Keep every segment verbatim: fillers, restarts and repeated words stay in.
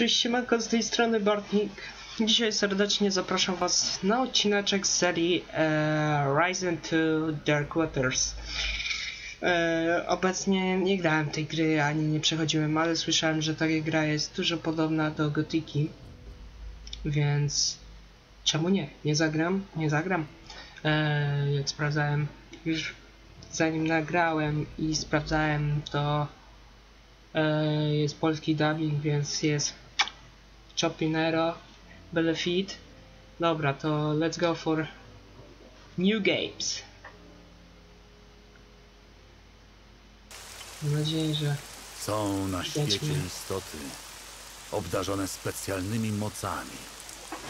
Cześć, siemanko, z tej strony Bartnik. Dzisiaj serdecznie zapraszam was na odcineczek z serii e, Risen dwa: Dark Waters. E, obecnie nie grałem tej gry, ani nie przechodziłem, ale słyszałem, że ta gra jest dużo podobna do Gotyki. Więc czemu nie? Nie zagram? Nie zagram. E, jak sprawdzałem, już zanim nagrałem i sprawdzałem, to jest polski dubbing, więc jest Chopinero, Belefit. Dobra, to let's go for new games. Mam nadzieję, że są na świecie istoty obdarzone specjalnymi mocami,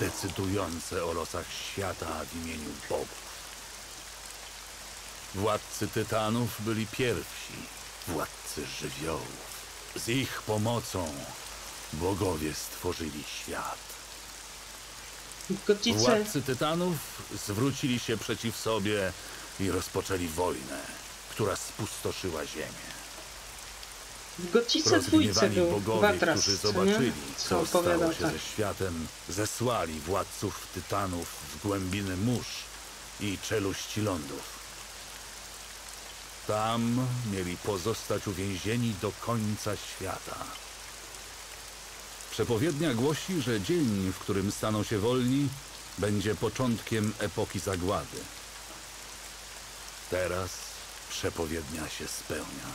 decydujące o losach świata w imieniu bogów. Władcy tytanów byli pierwsi, władcy żywiołów. Z ich pomocą bogowie stworzyli świat. Władcy tytanów zwrócili się przeciw sobie i rozpoczęli wojnę, która spustoszyła ziemię. W Gotyce dwójce był bogowie, Watras, którzy zobaczyli, co, co stało się tak ze światem, zesłali władców tytanów w głębiny mórz i czeluści lądów. Tam mieli pozostać uwięzieni do końca świata. Przepowiednia głosi, że dzień, w którym staną się wolni, będzie początkiem epoki zagłady. Teraz przepowiednia się spełnia.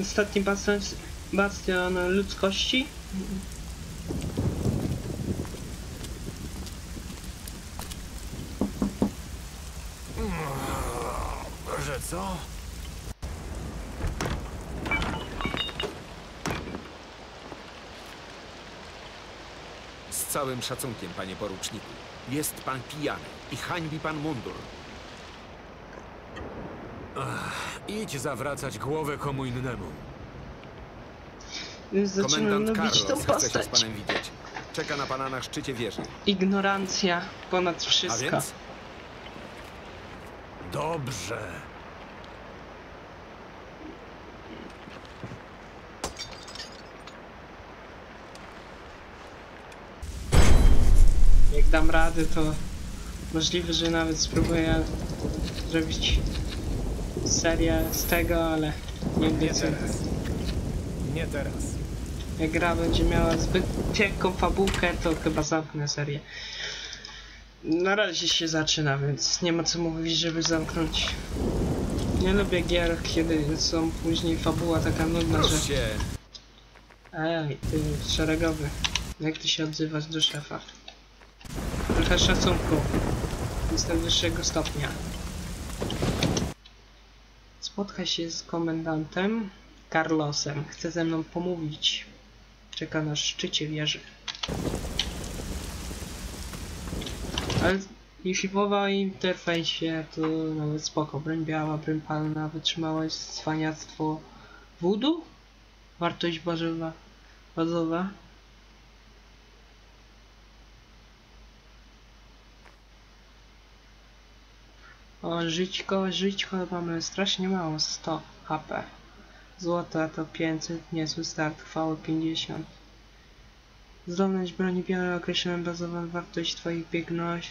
Ostatni bastion, bastion ludzkości. Że co? Z całym szacunkiem, panie poruczniku. Jest pan pijany i hańbi pan mundur. Ach, idź zawracać głowę komu innemu. Zaczynam lubić tą postać. Chce się z panem widzieć. Czeka na pana na szczycie wieży. Ignorancja ponad wszystko. A więc? Dobrze. Jak dam radę, to możliwe, że nawet spróbuję zrobić serię z tego, ale nie obiecuję. Nie teraz. Jak gra będzie miała zbyt ciekawą fabułkę, to chyba zamknę serię. Na razie się zaczyna, więc nie ma co mówić, żeby zamknąć. Nie lubię gier, kiedy są później fabuła taka nudna, że... Ej, ty szeregowy. Jak ty się odzywasz do szefa? Trochę szacunku. Jestem wyższego stopnia. Spotka się z komendantem Carlosem. Chce ze mną pomówić. Czeka na szczycie wieży. Ale jeśli mowa o interfejsie, to nawet spoko. Broń biała, broń palna, wytrzymałość, cwaniactwo. Wudu? Wartość bazowa. bazowa. O, żyćko, żyćko mamy strasznie mało, sto H P. Złota to pięćset, niezły start, chwały pięćdziesiąt. Zdolność broni białej określa bazową wartość twoich biegności,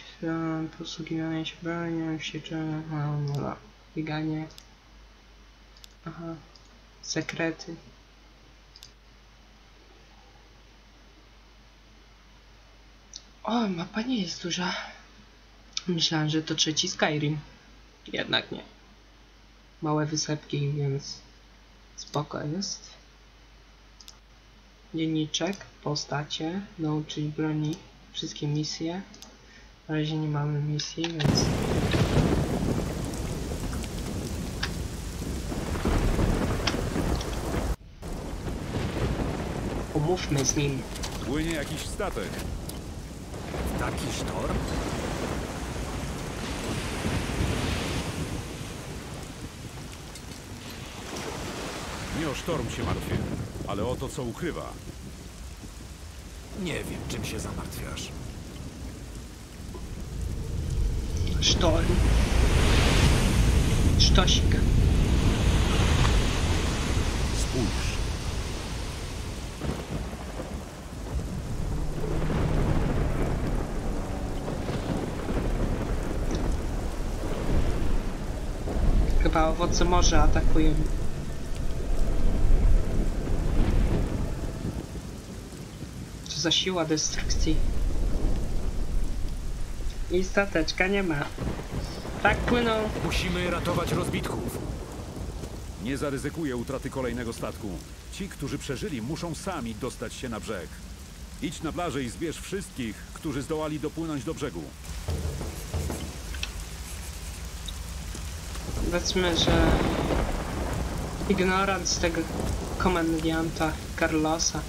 posługiwanie się bronią, sieczenia, no, no, bieganie. Aha, sekrety. O, mapa nie jest duża. Myślałem, że to trzeci Skyrim. Jednak nie. Małe wysepki, więc spoko jest. Dzienniczek, postacie, nauczyć broni, wszystkie misje. Na razie nie mamy misji, więc... Pomówmy z nim. Płynie jakiś statek. Taki sztorm? Nie o sztorm się martwię, ale o to, co ukrywa. Nie wiem, czym się zamartwiasz. Sztorm. Sztosik. Spójrz. Chyba owoce morza atakują. Co za siła destrukcji. I stateczka nie ma. Tak płyną. Musimy ratować rozbitków. Nie zaryzykuję utraty kolejnego statku. Ci, którzy przeżyli, muszą sami dostać się na brzeg. Idź na plażę i zbierz wszystkich, którzy zdołali dopłynąć do brzegu. Powiedzmy, że ignorant z tego komedianta Carlosa.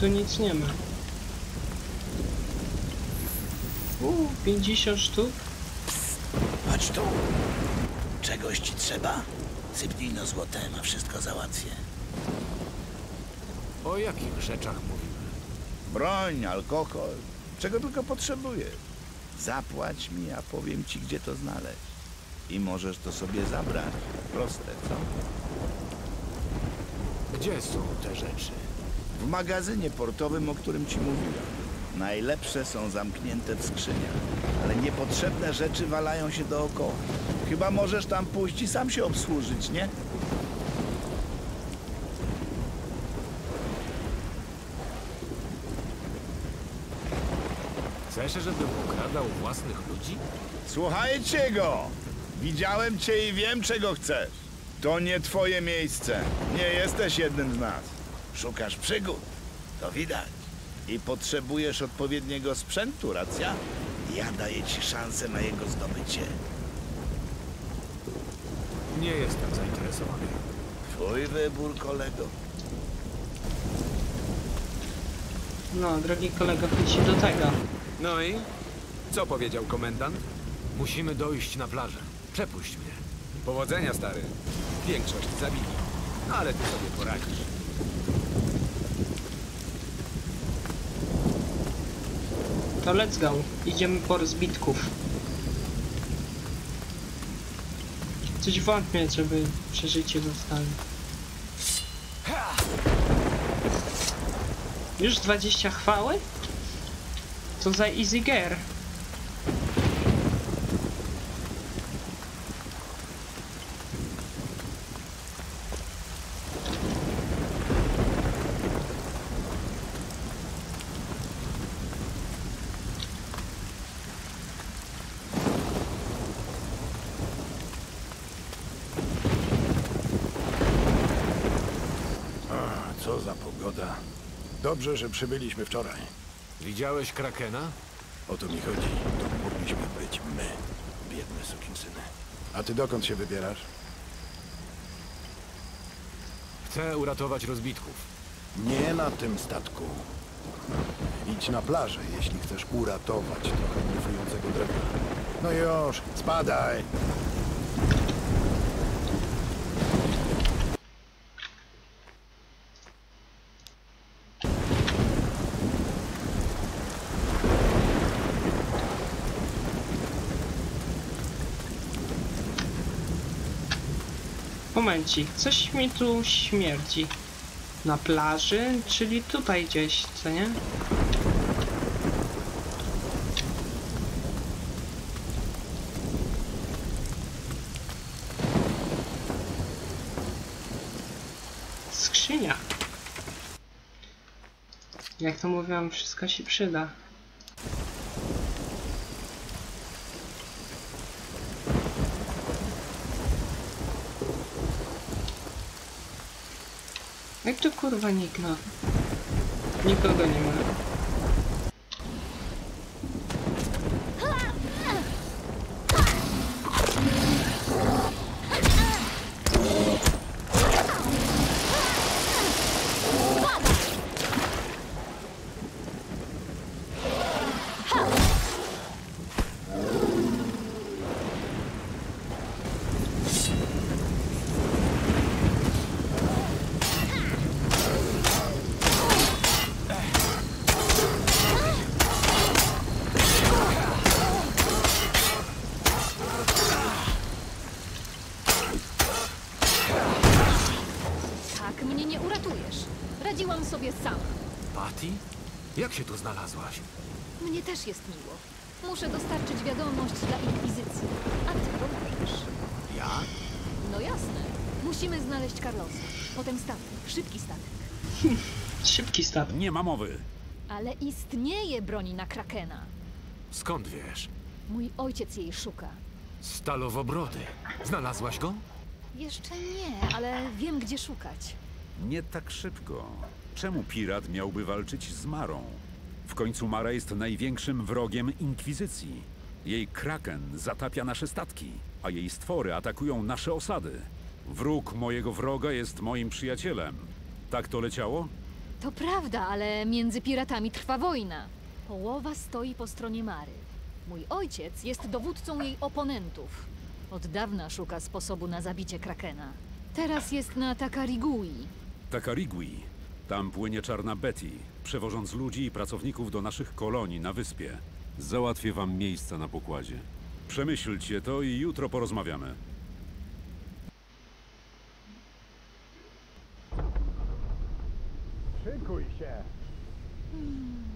Tu nic nie ma. Uuu, pięćdziesiąt sztuk. Psst, chodź tu. Czegoś ci trzeba? Sypnij no złotem, a wszystko załatwię. O jakich rzeczach mówimy? Broń, alkohol. Czego tylko potrzebuję. Zapłać mi, a powiem ci, gdzie to znaleźć. I możesz to sobie zabrać. Proste, co? Gdzie są te rzeczy? W magazynie portowym, o którym ci mówiłem. Najlepsze są zamknięte w skrzyniach, ale niepotrzebne rzeczy walają się dookoła. Chyba możesz tam pójść i sam się obsłużyć, nie? Chcesz, żebym ukradał własnych ludzi? Słuchajcie go! Widziałem cię i wiem, czego chcesz. To nie twoje miejsce. Nie jesteś jednym z nas. Szukasz przygód, to widać. I potrzebujesz odpowiedniego sprzętu, racja? Ja daję ci szansę na jego zdobycie. Nie jestem zainteresowany. Twój wybór, kolego. No, drogi kolego, chodź do tego. No i? Co powiedział komendant? Musimy dojść na plażę. Przepuść mnie. Powodzenia, stary. Większość zabili. Ale ty sobie poradzisz. To let's go. Idziemy po rozbitków. Coś wątpię, żeby przeżycie dostali. Już dwadzieścia chwały? Co za easy gear. Dobrze, że przybyliśmy wczoraj. Widziałeś Krakena? O to mi chodzi. To mogliśmy być my, biedne sukinsyny. A ty dokąd się wybierasz? Chcę uratować rozbitków. Nie na tym statku. Idź na plażę, jeśli chcesz uratować trochę niewującego drewna. No już, spadaj! Momencik, coś mi tu śmierdzi. Na plaży, czyli tutaj gdzieś, co nie? Skrzynia. Jak to mówiłam, wszystko się przyda. Jak to kurwa nikt ma? Nikogo nie ma. Jak się tu znalazłaś? Mnie też jest miło. Muszę dostarczyć wiadomość dla Inkwizycji. A ty pomożesz. Ja? No jasne. Musimy znaleźć Carlosa. Potem statek. Szybki statek. Szybki statek. Nie ma mowy. Ale istnieje broni na Krakena. Skąd wiesz? Mój ojciec jej szuka. Stalowobrody. Znalazłaś go? Jeszcze nie, ale wiem, gdzie szukać. Nie tak szybko. Czemu pirat miałby walczyć z Marą? W końcu Mara jest największym wrogiem Inkwizycji. Jej kraken zatapia nasze statki, a jej stwory atakują nasze osady. Wróg mojego wroga jest moim przyjacielem. Tak to leciało? To prawda, ale między piratami trwa wojna. Połowa stoi po stronie Mary. Mój ojciec jest dowódcą jej oponentów. Od dawna szuka sposobu na zabicie krakena. Teraz jest na Takarigui. Takarigui. Tam płynie Czarna Betty, przewożąc ludzi i pracowników do naszych kolonii na wyspie. Załatwię wam miejsca na pokładzie. Przemyślcie to i jutro porozmawiamy. Szykuj się! Hmm.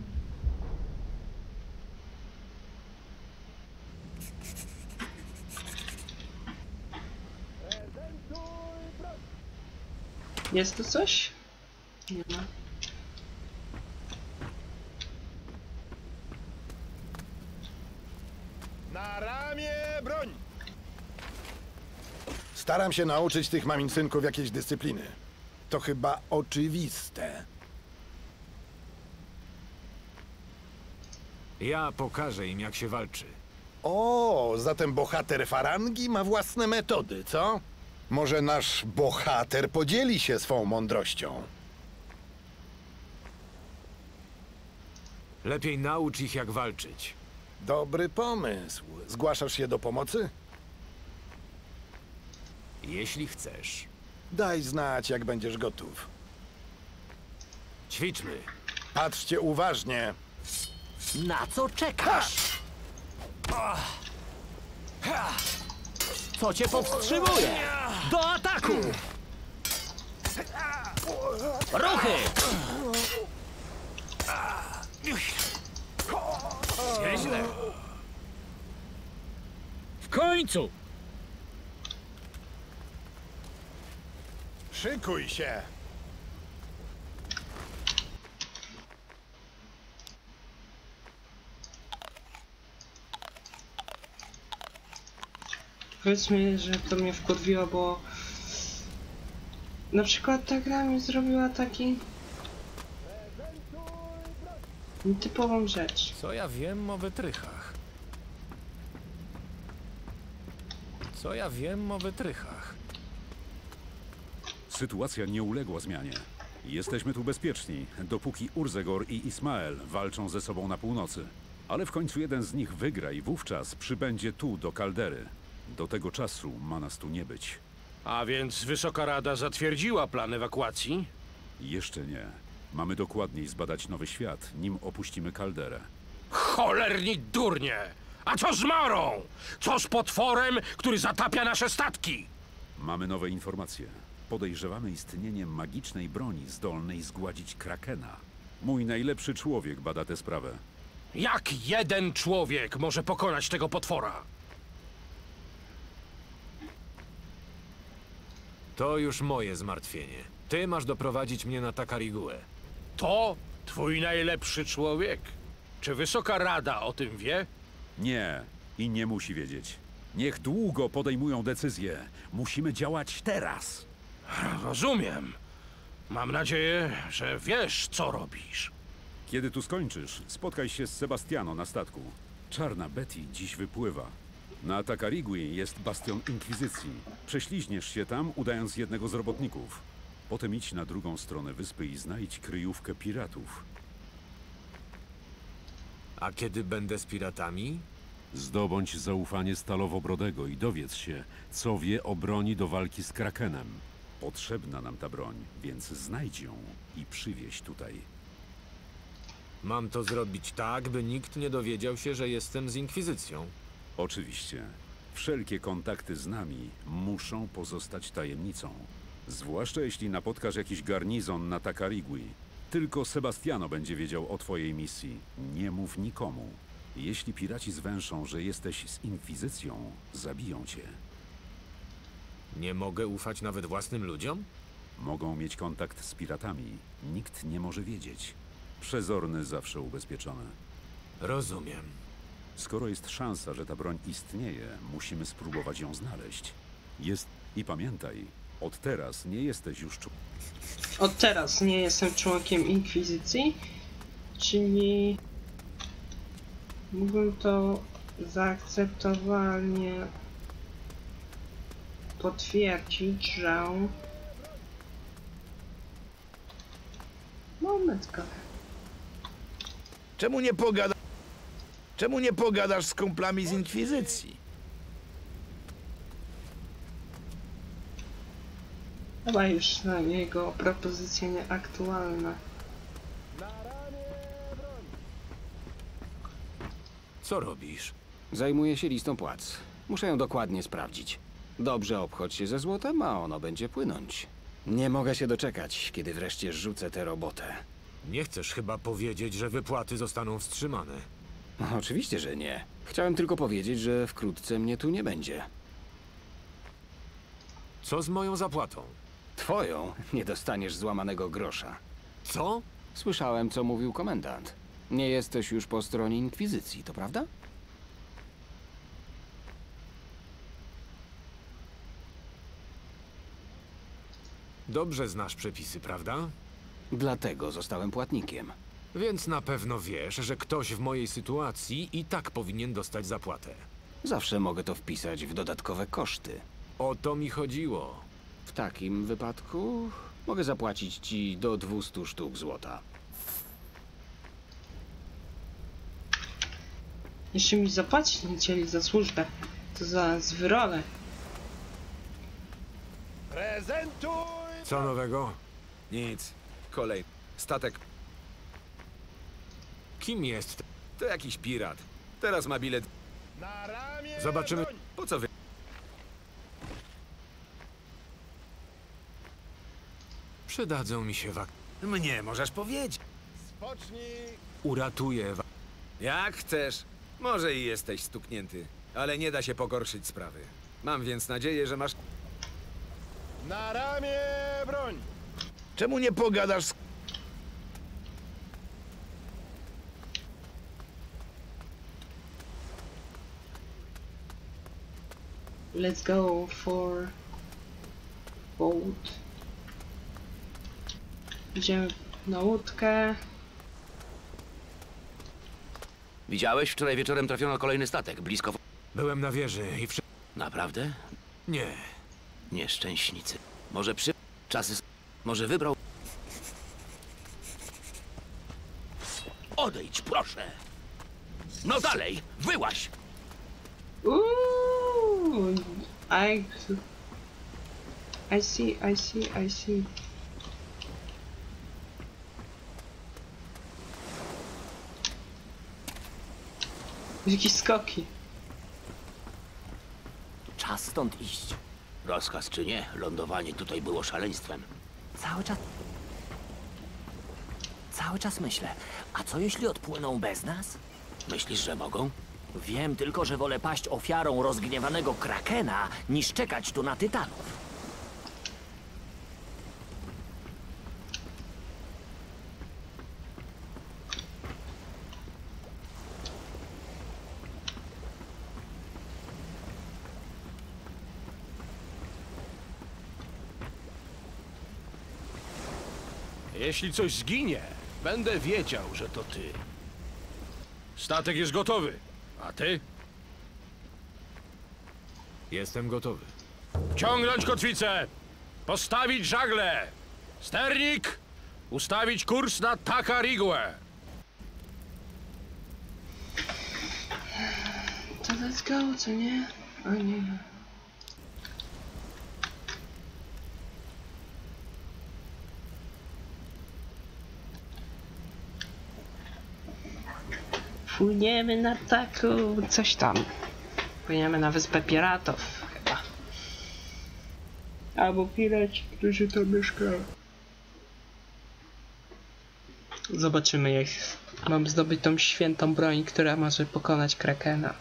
Jest tu coś? Nie ma. Na ramię broń! Staram się nauczyć tych mamincynków jakiejś dyscypliny. To chyba oczywiste. Ja pokażę im, jak się walczy. O, zatem bohater farangi ma własne metody, co? Może nasz bohater podzieli się swą mądrością? Lepiej naucz ich, jak walczyć. Dobry pomysł. Zgłaszasz się do pomocy? Jeśli chcesz. Daj znać, jak będziesz gotów. Ćwiczmy. Patrzcie uważnie. Na co czekasz? Co cię powstrzymuje? Do ataku! Ruchy! Nieźle. W końcu! Szykuj się! Powiedzmy, że to mnie wkurwiło, bo na przykład ta gra mi zrobiła taki typową rzecz. Co ja wiem o wytrychach? Co ja wiem o wytrychach? Sytuacja nie uległa zmianie. Jesteśmy tu bezpieczni, dopóki Urzegor i Ismael walczą ze sobą na północy. Ale w końcu jeden z nich wygra i wówczas przybędzie tu, do Kaldery. Do tego czasu ma nas tu nie być. A więc Wysoka Rada zatwierdziła plan ewakuacji? Jeszcze nie. Mamy dokładniej zbadać nowy świat, nim opuścimy Kalderę. Cholerni durnie! A co z Marą? Co z potworem, który zatapia nasze statki? Mamy nowe informacje. Podejrzewamy istnienie magicznej broni zdolnej zgładzić Krakena. Mój najlepszy człowiek bada tę sprawę. Jak jeden człowiek może pokonać tego potwora? To już moje zmartwienie. Ty masz doprowadzić mnie na Takariguę. To Twój najlepszy człowiek? Czy Wysoka Rada o tym wie? Nie. I nie musi wiedzieć. Niech długo podejmują decyzje. Musimy działać teraz. Rozumiem. Mam nadzieję, że wiesz, co robisz. Kiedy tu skończysz, spotkaj się z Sebastiano na statku. Czarna Betty dziś wypływa. Na Takarigui jest bastion Inkwizycji. Prześliźniesz się tam, udając jednego z robotników. Potem idź na drugą stronę wyspy i znajdź kryjówkę piratów. A kiedy będę z piratami? Zdobądź zaufanie Stalowobrodego i dowiedz się, co wie o broni do walki z Krakenem. Potrzebna nam ta broń, więc znajdź ją i przywieź tutaj. Mam to zrobić tak, by nikt nie dowiedział się, że jestem z Inkwizycją. Oczywiście. Wszelkie kontakty z nami muszą pozostać tajemnicą. Zwłaszcza jeśli napotkasz jakiś garnizon na Takarigui. Tylko Sebastiano będzie wiedział o twojej misji. Nie mów nikomu. Jeśli piraci zwęszą, że jesteś z Inkwizycją, zabiją cię. Nie mogę ufać nawet własnym ludziom? Mogą mieć kontakt z piratami. Nikt nie może wiedzieć. Przezorny zawsze ubezpieczony. Rozumiem. Skoro jest szansa, że ta broń istnieje, musimy spróbować ją znaleźć. Jest... I pamiętaj, od teraz nie jesteś już członkiem... Od teraz nie jestem członkiem Inkwizycji, czyli... Mógłbym to zaakceptowalnie potwierdzić, że... Momentko. Czemu nie pogadasz? Czemu nie pogadasz z kumplami z Inkwizycji? Chyba już na jego propozycja nieaktualna. Co robisz? Zajmuję się listą płac. Muszę ją dokładnie sprawdzić. Dobrze obchodź się ze złotem, a ono będzie płynąć. Nie mogę się doczekać, kiedy wreszcie rzucę tę robotę. Nie chcesz chyba powiedzieć, że wypłaty zostaną wstrzymane? Oczywiście, że nie. Chciałem tylko powiedzieć, że wkrótce mnie tu nie będzie. Co z moją zapłatą? Twoją? Nie dostaniesz złamanego grosza. Co? Słyszałem, co mówił komendant. Nie jesteś już po stronie Inkwizycji, to prawda? Dobrze znasz przepisy, prawda? Dlatego zostałem płatnikiem. Więc na pewno wiesz, że ktoś w mojej sytuacji i tak powinien dostać zapłatę. Zawsze mogę to wpisać w dodatkowe koszty. O to mi chodziło. W takim wypadku mogę zapłacić ci do dwustu sztuk złota. Jeśli mi zapłacić nie chcieli za służbę, to za zwyrolę. Prezentuj! Co nowego? Nic. Kolej. Statek. Kim jest? To jakiś pirat. Teraz ma bilet. Na ramię zobaczymy. Broń. Po co wy... Przydadzą mi się wak... Mnie możesz powiedzieć. Spocznij. Uratuję was. Jak chcesz. Może i jesteś stuknięty, ale nie da się pogorszyć sprawy. Mam więc nadzieję, że masz... Na ramię broń! Czemu nie pogadasz z... Let's go for... boat. Idziemy na łódkę. Widziałeś? Wczoraj wieczorem trafiono kolejny statek, blisko... Byłem na wieży i wszy... Naprawdę? Nie. Nieszczęśnicy. Może przy... Czasy... Może wybrał... Odejdź, proszę! No dalej! Wyłaź! Uuu, I... I see, I see, I see. Jakieś skoki. Czas stąd iść. Rozkaz czy nie, lądowanie tutaj było szaleństwem. Cały czas... Cały czas myślę, a co jeśli odpłyną bez nas? Myślisz, że mogą? Wiem tylko, że wolę paść ofiarą rozgniewanego Krakena, niż czekać tu na tytanów. Jeśli coś zginie, będę wiedział, że to ty. Statek jest gotowy. A ty? Jestem gotowy. Ciągnąć kotwicę! Postawić żagle! Sternik! Ustawić kurs na Takarigłę! To let's go, co nie? O nie. Płyniemy na taką... coś tam. Płyniemy na wyspę piratów, chyba. Albo piraci, którzy tam mieszkają. Zobaczymy, jak mam zdobyć tą świętą broń, która może pokonać Krakena.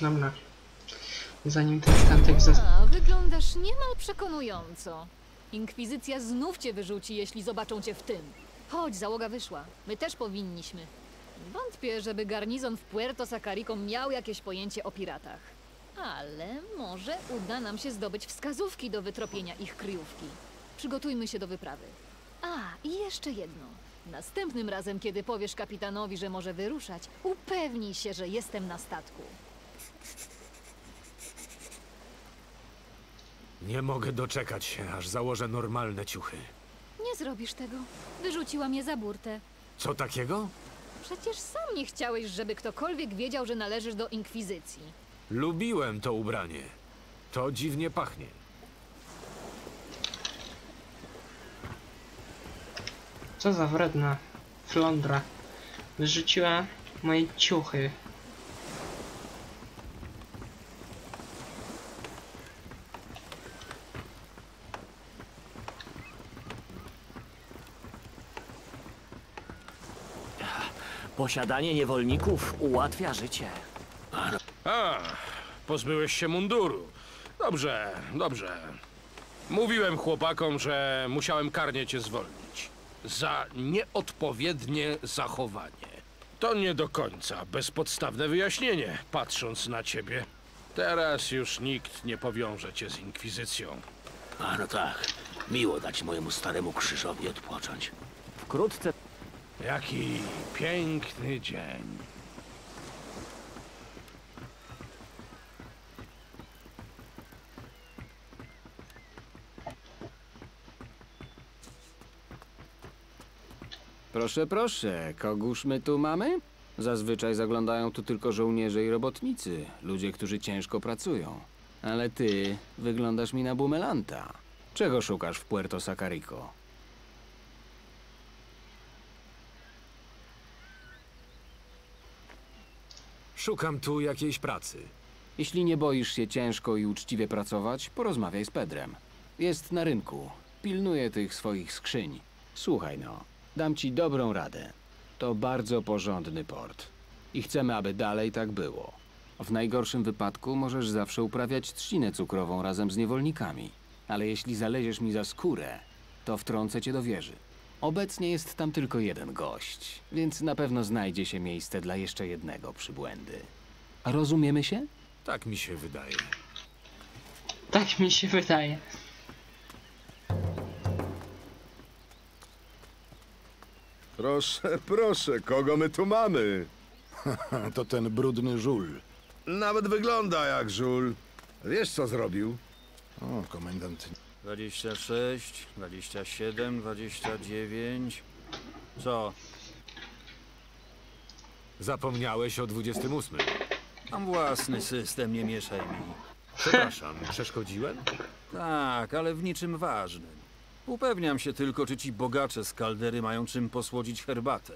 Dobra. Zanim ten statek został. Wyglądasz niemal przekonująco. Inkwizycja znów cię wyrzuci, jeśli zobaczą cię w tym. Chodź, załoga wyszła. My też powinniśmy. Wątpię, żeby garnizon w Puerto Sacarico miał jakieś pojęcie o piratach. Ale może uda nam się zdobyć wskazówki do wytropienia ich kryjówki. Przygotujmy się do wyprawy. A, i jeszcze jedno. Następnym razem, kiedy powiesz kapitanowi, że może wyruszać, upewnij się, że jestem na statku. Nie mogę doczekać się, aż założę normalne ciuchy. Nie zrobisz tego. Wyrzuciłam je za burtę. Co takiego? Przecież sam nie chciałeś, żeby ktokolwiek wiedział, że należysz do Inkwizycji. Lubiłem to ubranie. To dziwnie pachnie. Co za wredna flądra. Wyrzuciła moje ciuchy. Posiadanie niewolników ułatwia życie. A, pozbyłeś się munduru. Dobrze, dobrze. Mówiłem chłopakom, że musiałem karnie cię zwolnić. Za nieodpowiednie zachowanie. To nie do końca bezpodstawne wyjaśnienie, patrząc na ciebie. Teraz już nikt nie powiąże cię z Inkwizycją. A no tak, miło dać mojemu staremu krzyżowi odpocząć. Wkrótce... Jaki piękny dzień. Proszę, proszę, kogóż my tu mamy? Zazwyczaj zaglądają tu tylko żołnierze i robotnicy, ludzie, którzy ciężko pracują. Ale ty wyglądasz mi na bumelanta. Czego szukasz w Puerto Sacarico? Szukam tu jakiejś pracy. Jeśli nie boisz się ciężko i uczciwie pracować, porozmawiaj z Pedrem. Jest na rynku. Pilnuje tych swoich skrzyń. Słuchaj no, dam ci dobrą radę. To bardzo porządny port. I chcemy, aby dalej tak było. W najgorszym wypadku możesz zawsze uprawiać trzcinę cukrową razem z niewolnikami. Ale jeśli zaleziesz mi za skórę, to wtrącę cię do wieży. Obecnie jest tam tylko jeden gość, więc na pewno znajdzie się miejsce dla jeszcze jednego przybłędy. A rozumiemy się? Tak mi się wydaje. Tak mi się wydaje. Proszę, proszę, kogo my tu mamy? To ten brudny żul. Nawet wygląda jak żul. Wiesz, co zrobił? O, komendant... dwadzieścia sześć, dwadzieścia siedem, dwadzieścia dziewięć... Co? Zapomniałeś o dwudziestym ósmym. Mam własny system, nie mieszaj mi. Przepraszam, przeszkodziłem? Tak, ale w niczym ważnym. Upewniam się tylko, czy ci bogacze z Kaldery mają czym posłodzić herbatę.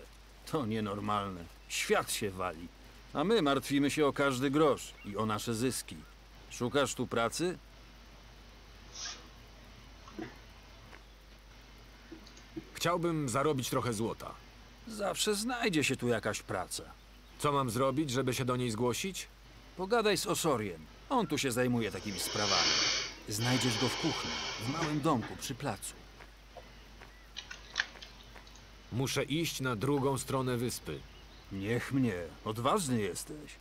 To nienormalne. Świat się wali. A my martwimy się o każdy grosz i o nasze zyski. Szukasz tu pracy? Chciałbym zarobić trochę złota. Zawsze znajdzie się tu jakaś praca. Co mam zrobić, żeby się do niej zgłosić? Pogadaj z Osoriem. On tu się zajmuje takimi sprawami. Znajdziesz go w kuchni, w małym domku przy placu. Muszę iść na drugą stronę wyspy. Niech mnie, odważny jesteś.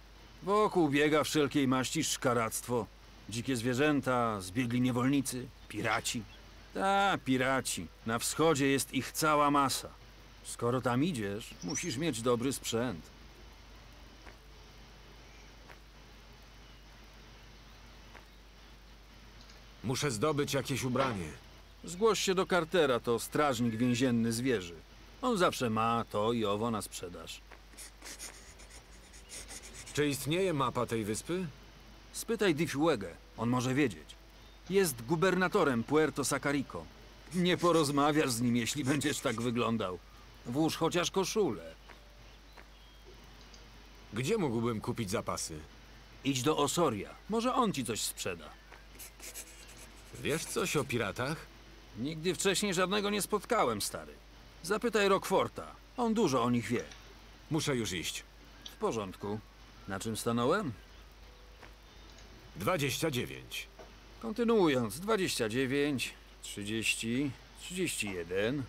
Wokół biega wszelkiej maści szkaractwo. Dzikie zwierzęta, zbiegli niewolnicy, piraci. Ta, piraci. Na wschodzie jest ich cała masa. Skoro tam idziesz, musisz mieć dobry sprzęt. Muszę zdobyć jakieś ubranie. Zgłoś się do Cartera, to strażnik więzienny zwierzy. On zawsze ma to i owo na sprzedaż. Czy istnieje mapa tej wyspy? Spytaj Di Fuego, on może wiedzieć. Jest gubernatorem Puerto Sacarico. Nie porozmawiasz z nim, jeśli będziesz tak wyglądał. Włóż chociaż koszulę. Gdzie mógłbym kupić zapasy? Idź do Osoria, może on ci coś sprzeda. Wiesz coś o piratach? Nigdy wcześniej żadnego nie spotkałem, stary. Zapytaj Rockforta, on dużo o nich wie. Muszę już iść. W porządku. Na czym stanąłem? dwadzieścia dziewięć. Kontynuując, dwadzieścia dziewięć, trzydzieści, trzydzieści jeden.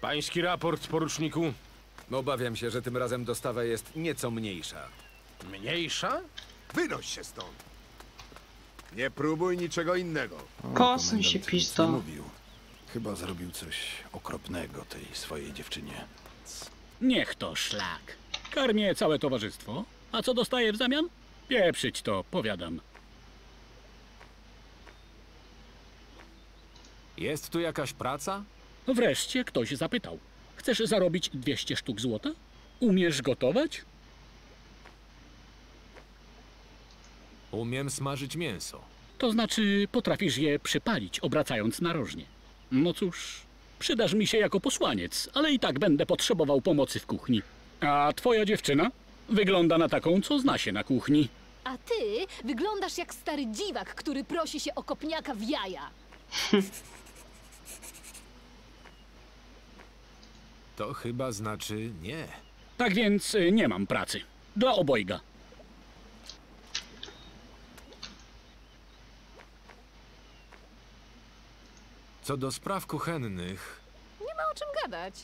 Pański raport, poruczniku. Obawiam się, że tym razem dostawa jest nieco mniejsza. Mniejsza? Wynoś się stąd. Nie próbuj niczego innego. Kosuń się pisto. Chyba zrobił coś okropnego tej swojej dziewczynie. Niech to szlak. Karmię całe towarzystwo. A co dostaję w zamian? Pieprzyć to, powiadam. Jest tu jakaś praca? Wreszcie ktoś zapytał. Chcesz zarobić dwieście sztuk złota? Umiesz gotować? Umiem smażyć mięso. To znaczy potrafisz je przypalić, obracając narożnie. No cóż, przydasz mi się jako posłaniec, ale i tak będę potrzebował pomocy w kuchni. A twoja dziewczyna wygląda na taką, co zna się na kuchni. A ty wyglądasz jak stary dziwak, który prosi się o kopniaka w jaja. To chyba znaczy nie. Tak więc nie mam pracy. Dla obojga. Co do spraw kuchennych... Nie ma o czym gadać.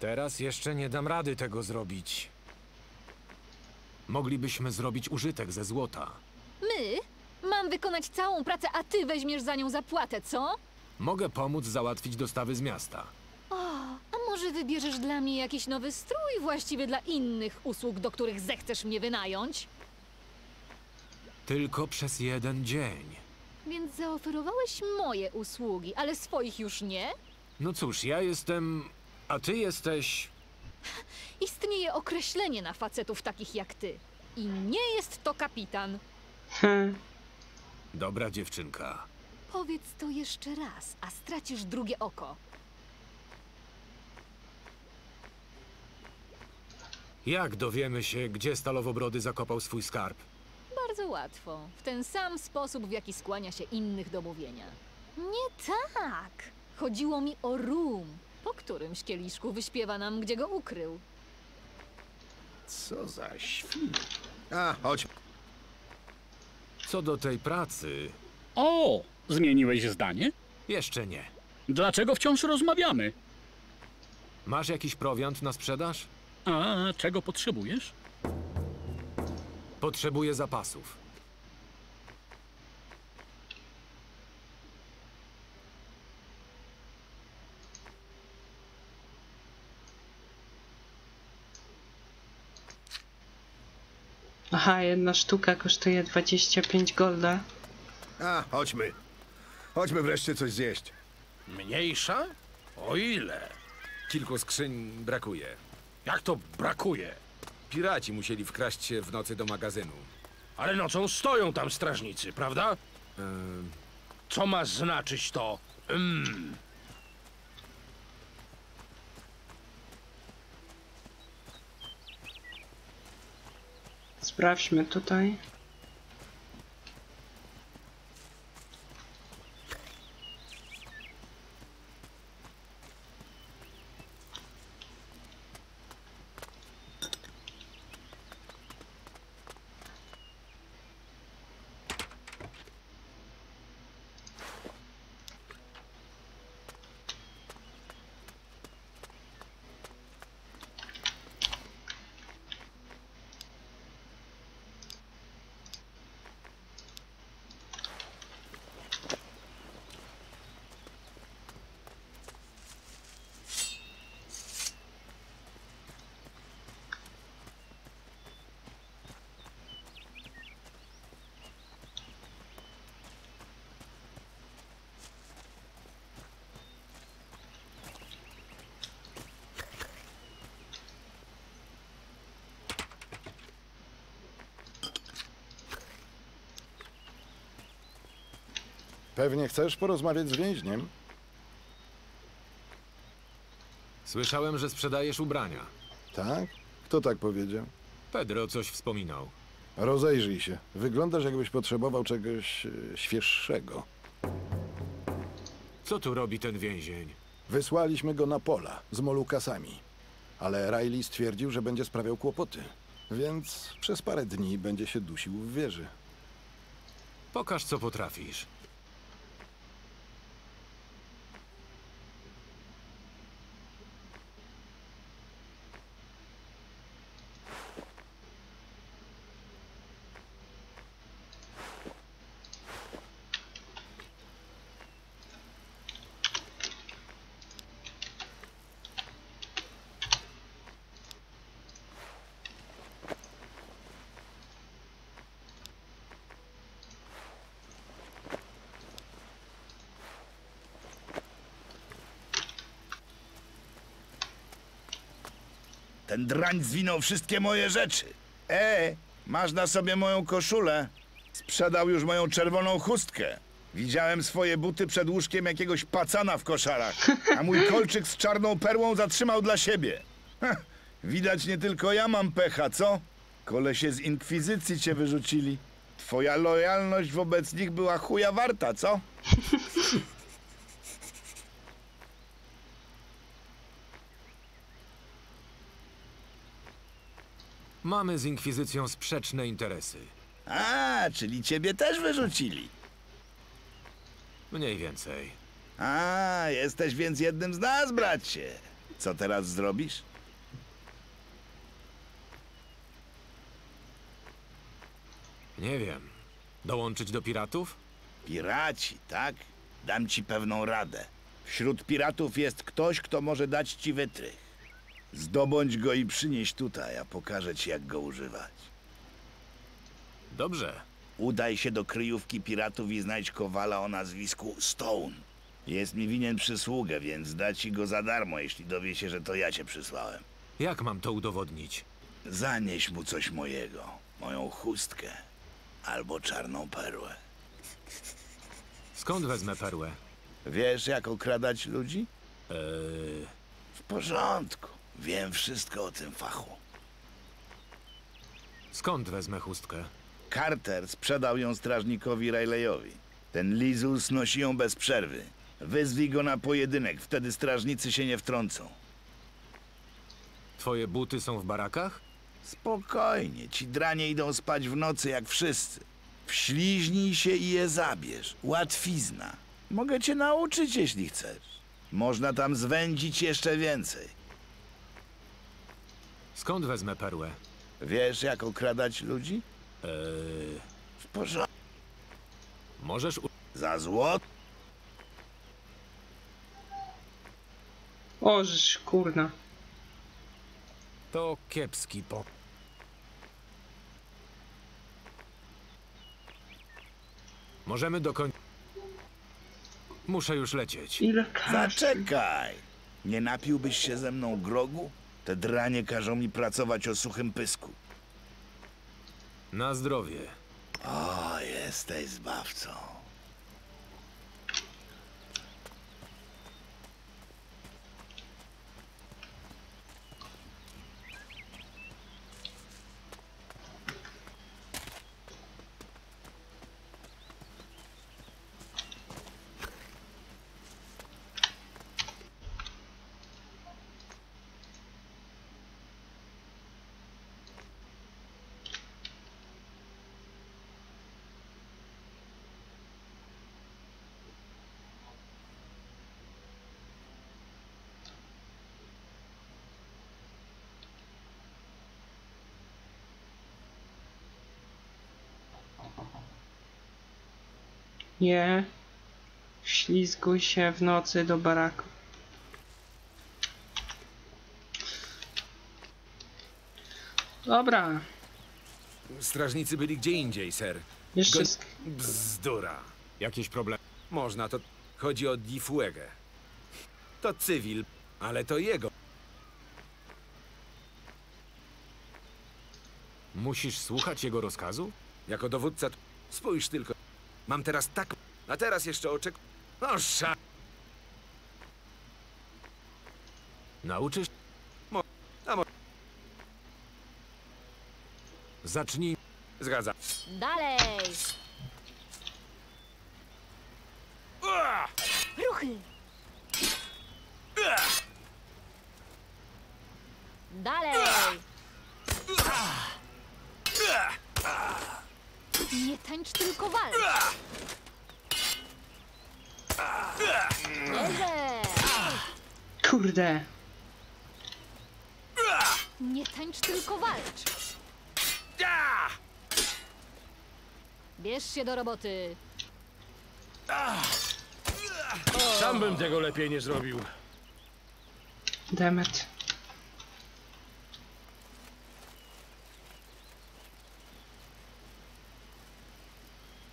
Teraz jeszcze nie dam rady tego zrobić. Moglibyśmy zrobić użytek ze złota. My? Mam wykonać całą pracę, a ty weźmiesz za nią zapłatę, co? Mogę pomóc załatwić dostawy z miasta. O, a może wybierzesz dla mnie jakiś nowy strój właściwy dla innych usług, do których zechcesz mnie wynająć? Tylko przez jeden dzień. Więc zaoferowałeś moje usługi, ale swoich już nie? No cóż, ja jestem... a ty jesteś... Istnieje określenie na facetów takich jak ty. I nie jest to kapitan. Hmm. Dobra dziewczynka. Powiedz to jeszcze raz, a stracisz drugie oko. Jak dowiemy się, gdzie Stalowobrody zakopał swój skarb? Bardzo łatwo. W ten sam sposób, w jaki skłania się innych do mówienia. Nie tak. Chodziło mi o rum, po którymś kieliszku wyśpiewa nam, gdzie go ukrył. Co za świn... A, chodź. Co do tej pracy... O! Zmieniłeś zdanie? Jeszcze nie. Dlaczego wciąż rozmawiamy? Masz jakiś prowiant na sprzedaż? A czego potrzebujesz? Potrzebuję zapasów. Aha, jedna sztuka kosztuje dwadzieścia pięć golda. A, chodźmy. Chodźmy wreszcie coś zjeść. Mniejsza? O ile? Kilku skrzyń brakuje. Jak to brakuje? Piraci musieli wkraść się w nocy do magazynu. Ale nocą stoją tam strażnicy, prawda? Ym... Co ma znaczyć to? Ym... Sprawdźmy tutaj. Pewnie chcesz porozmawiać z więźniem? Słyszałem, że sprzedajesz ubrania. Tak? Kto tak powiedział? Pedro coś wspominał. Rozejrzyj się. Wyglądasz, jakbyś potrzebował czegoś świeższego. Co tu robi ten więzień? Wysłaliśmy go na pola z molukasami. Ale Riley stwierdził, że będzie sprawiał kłopoty. Więc przez parę dni będzie się dusił w wieży. Pokaż, co potrafisz. Ten drań zwinął wszystkie moje rzeczy. E, masz na sobie moją koszulę. Sprzedał już moją czerwoną chustkę. Widziałem swoje buty przed łóżkiem jakiegoś pacana w koszarach, a mój kolczyk z czarną perłą zatrzymał dla siebie. Heh, widać nie tylko ja mam pecha, co? Kolesie z Inkwizycji cię wyrzucili. Twoja lojalność wobec nich była chuja warta, co? Mamy z Inkwizycją sprzeczne interesy. A, czyli ciebie też wyrzucili. Mniej więcej. A, jesteś więc jednym z nas, bracie. Co teraz zrobisz? Nie wiem. Dołączyć do piratów? Piraci, tak? Dam ci pewną radę. Wśród piratów jest ktoś, kto może dać ci wytrych. Zdobądź go i przynieś tutaj, a pokażę ci, jak go używać. Dobrze. Udaj się do kryjówki piratów i znajdź kowala o nazwisku Stone. Jest mi winien przysługę, więc da ci go za darmo, jeśli dowie się, że to ja cię przysłałem. Jak mam to udowodnić? Zanieś mu coś mojego. Moją chustkę. Albo czarną perłę. Skąd wezmę perłę? Wiesz, jak okradać ludzi? Eee... W porządku. Wiem wszystko o tym fachu. Skąd wezmę chustkę? Carter sprzedał ją strażnikowi Rayleighowi. Ten lizus nosi ją bez przerwy. Wyzwij go na pojedynek, wtedy strażnicy się nie wtrącą. Twoje buty są w barakach? Spokojnie, ci dranie idą spać w nocy jak wszyscy. Wśliźnij się i je zabierz. Łatwizna. Mogę cię nauczyć, jeśli chcesz. Można tam zwędzić jeszcze więcej. Skąd wezmę perłę? Wiesz, jak okradać ludzi? Eee... W porządku. Możesz u... Za złot? Ożysz, kurna. To kiepski po... Możemy dokończyć... Muszę już lecieć. Ile kaszy? Zaczekaj! Nie napiłbyś się ze mną grogu? Te dranie każą mi pracować o suchym pysku. Na zdrowie. O, jesteś zbawcą. Nie ślizguj się w nocy do baraku. Dobra. Strażnicy byli gdzie indziej, ser. Jeszcze... Bzdura. Jakiś problem? Można, to chodzi o Di Fuego. To cywil, ale to jego. Musisz słuchać jego rozkazu? Jako dowódca... Spójrz tylko. Mam teraz tak... A teraz jeszcze oczekuję. No sza... Nauczysz? Mo... A mo... Zacznij... Zgadza. Dalej! Ua! Ruchy! Ua! Dalej! Ua! Ua! Nie tańcz, tylko walcz! Kurde! Nie tańcz, tylko walcz! Bierz się do roboty! Sam bym tego lepiej nie zrobił. Demet.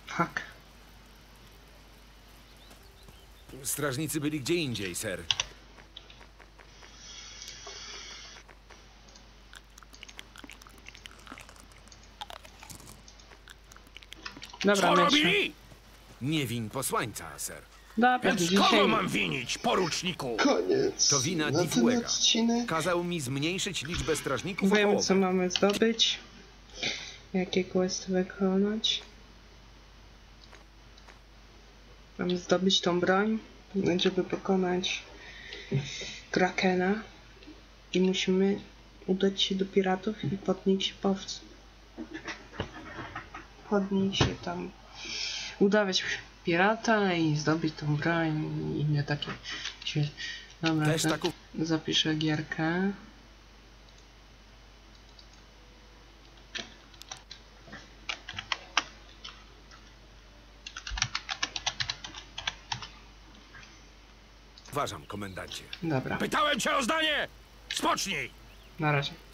Hak. Strażnicy byli gdzie indziej, ser. Dobra, co robili? Nie win posłańca, ser. Dobra, więc dzisiaj... kogo mam winić, poruczniku? Koniec. To wina Di Fuego. Kazał mi zmniejszyć liczbę strażników. Wiem, co mamy zdobyć. Jakie questy wykonać. Mamy zdobyć tą broń, żeby pokonać Krakena. I musimy udać się do piratów i podnieść się powst... podnieść się tam... udawać pirata i zdobyć tą broń i inne takie... Dobra, taką... zapiszę gierkę. Uważam, komendancie. Dobra. Pytałem cię o zdanie! Spocznij! Na razie.